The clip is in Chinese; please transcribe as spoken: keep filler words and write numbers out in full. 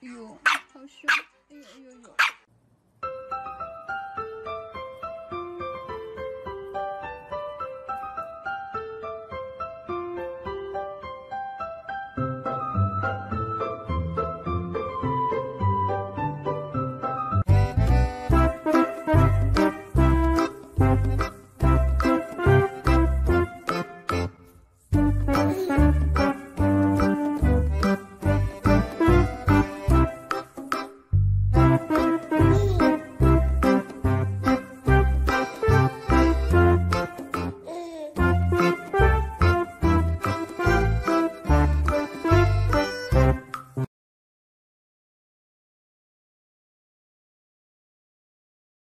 哎呦，好凶！哎呦哎呦呦！